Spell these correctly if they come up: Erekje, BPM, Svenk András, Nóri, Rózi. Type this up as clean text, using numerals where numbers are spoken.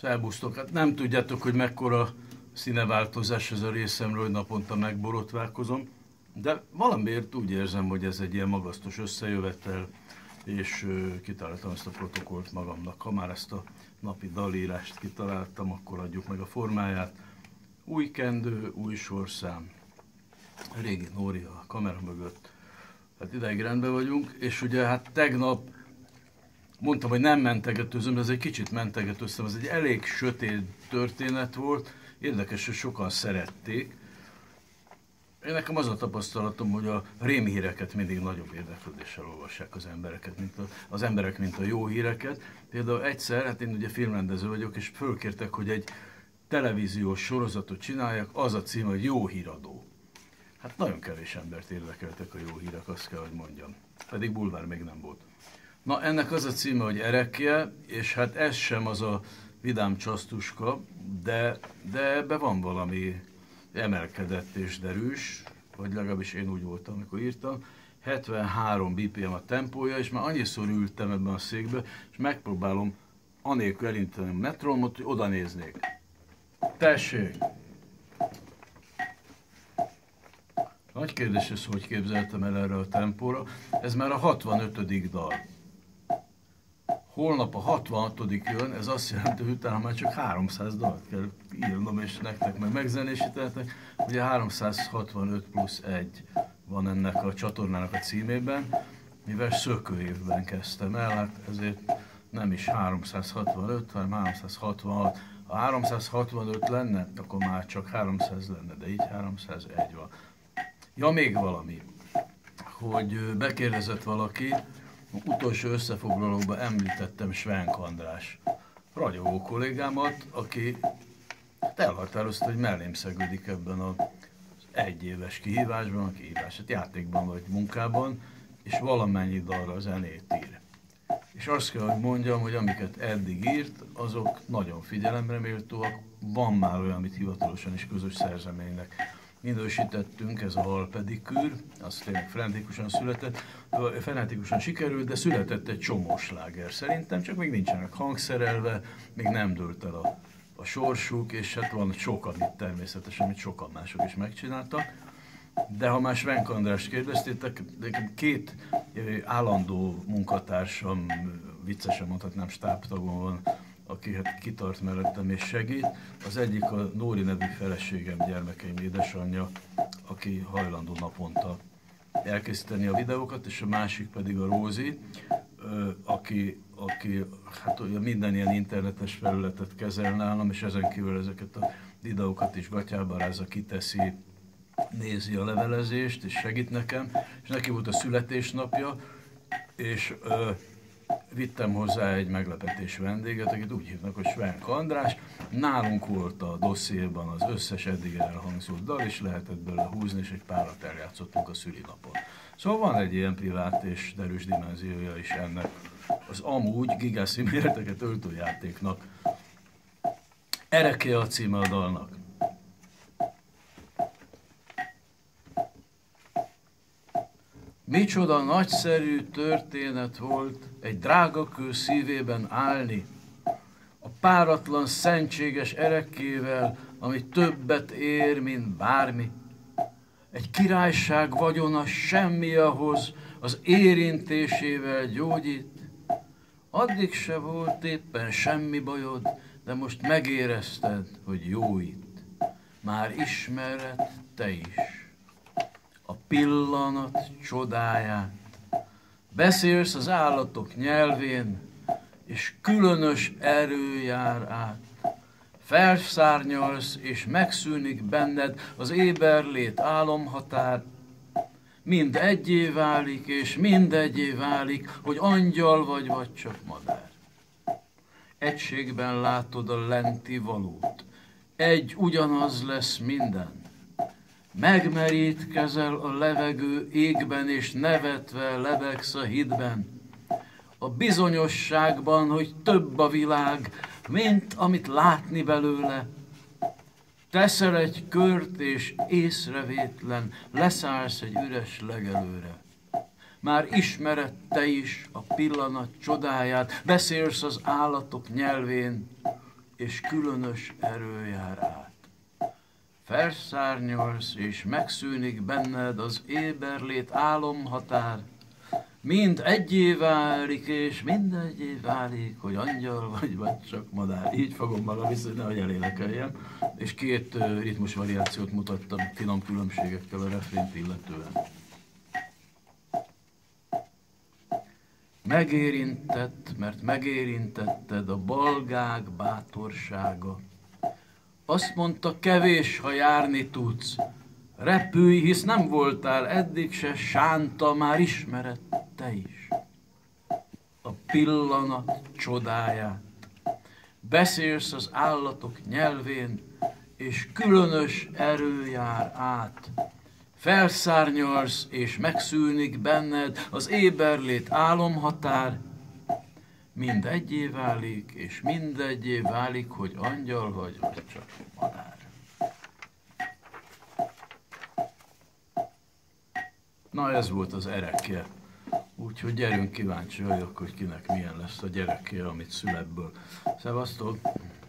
Szerbusztok! Nem tudjátok, hogy mekkora színeváltozás ez a részemről, hogy naponta megborotválkozom, de valamiért úgy érzem, hogy ez egy ilyen magasztos összejövetel, és kitaláltam ezt a protokollt magamnak. Ha már ezt a napi dalírást kitaláltam, akkor adjuk meg a formáját. Új kendő, új sorszám. Régi Nóri a kamera mögött. Hát ideig rendben vagyunk, és ugye hát tegnap mondtam, hogy nem mentegetőzöm, de ez egy kicsit mentegetőztem, ez egy elég sötét történet volt, érdekes, hogy sokan szerették. Én nekem az a tapasztalatom, hogy a rém híreket mindig nagyobb érdeklődéssel olvassák az emberek, mint a jó híreket. Például egyszer, hát én ugye filmrendező vagyok, és fölkértek, hogy egy televíziós sorozatot csináljak, az a cím, hogy Jó híradó. Hát nagyon kevés embert érdekeltek a jó hírek, azt kell, hogy mondjam. Pedig bulvár még nem volt. Na, ennek az a címe, hogy Erekje, és hát ez sem az a vidám csasztuska, de ebben van valami emelkedett és derűs, vagy legalábbis én úgy voltam, amikor írtam. 73 BPM a tempója, és már annyiszor ültem ebben a székbe, és megpróbálom anélkül elinteni a metrómot, hogy oda néznék. Tessék! Nagy kérdés ez, hogy képzeltem el erre a tempóra. Ez már a 65. dal. Holnap a 66. jön, ez azt jelenti, hogy utána már csak 300 dalt kell írnom, és nektek meg megzenésítetek. Ugye 365 plusz 1 van ennek a csatornának a címében, mivel szökőévben kezdtem el, hát ezért nem is 365, hanem 366. Ha 365 lenne, akkor már csak 300 lenne, de így 301 van. Ja, még valami, hogy bekérdezett valaki, utolsó összefoglalóban említettem Svenk András ragyogó kollégámat, aki elhatározta, hogy mellém szegődik ebben az egyéves kihívásban, a kihívását játékban vagy munkában, és valamennyi dalra zenét ír. És azt kell, hogy mondjam, hogy amiket eddig írt, azok nagyon figyelemre méltóak, van már olyan, amit hivatalosan is közös szerzeménynek minősítettünk, ez a halpedikűr, az tényleg frenetikusan született, frenetikusan sikerült, de született egy csomó sláger szerintem, csak még nincsenek hangszerelve, még nem dőlt el a sorsuk, és hát van sok, amit természetesen, amit sokan mások is megcsináltak. De ha már Svenk Andrást kérdeztétek, két állandó munkatársam, viccesen mondhatnám, stábtagon van, aki hát kitart mellettem és segít. Az egyik a Nóri nevű feleségem, gyermekeim édesanyja, aki hajlandó naponta elkészíteni a videókat, és a másik pedig a Rózi, aki hát minden ilyen internetes felületet kezel nálam, és ezen kívül ezeket a videókat is gatyába rázza, kiteszi, nézi a levelezést, és segít nekem, és neki volt a születésnapja, és vittem hozzá egy meglepetés vendéget, akit úgy hívnak, hogy Svenk András. Nálunk volt a dossziéban az összes eddig elhangzott dal, és lehetett belőle húzni, és egy párat eljátszottunk a szülinapon. Szóval van egy ilyen privát és derűs dimenziója is ennek az amúgy gigászi méreteket öltő játéknak. Erekje a címe a dalnak. Micsoda nagyszerű történet volt egy drágakő szívében állni, a páratlan szentséges erekkével, ami többet ér, mint bármi. Egy királyság vagyona semmi ahhoz, az érintésével gyógyít. Addig se volt éppen semmi bajod, de most megérezted, hogy jó itt. Már ismered te is a pillanat csodáját. Beszélsz az állatok nyelvén, és különös erő jár át. Felszárnyalsz, és megszűnik benned az éberlét álomhatár. Mind egyé válik, és mindegyé válik, hogy angyal vagy csak madár. Egységben látod a lenti valót. Egy ugyanaz lesz minden. Megmerítkezel a levegő égben, és nevetve lebegsz a hitben. A bizonyosságban, hogy több a világ, mint amit látni belőle. Teszel egy kört, és észrevétlen leszállsz egy üres legelőre. Már ismered te is a pillanat csodáját, beszélsz az állatok nyelvén, és különös erő jár át. Felszárnyolsz, és megszűnik benned az éberlét álomhatár, mind egyé válik, és mindegyé válik, hogy angyal vagy csak madár. Így fogom magam vissza, hogy elénekeljem. És két ritmus variációt mutattam finom különbségekkel a refrént illetően. Megérintett, mert megérintetted a balgák bátorsága. Azt mondta, kevés, ha járni tudsz. Repülj, hisz nem voltál eddig se sánta, már ismered te is a pillanat csodáját. Beszélsz az állatok nyelvén, és különös erő jár át. Felszárnyalsz, és megszűnik benned az éberlét álomhatár. Mind egyé válik, és mindegyé válik, hogy angyal vagy, vagy csak madár. Na, ez volt az Erekje. Úgyhogy gyerünk, kíváncsi vagyok, hogy kinek milyen lesz a gyerekje, amit szül ebből. Szevasztok!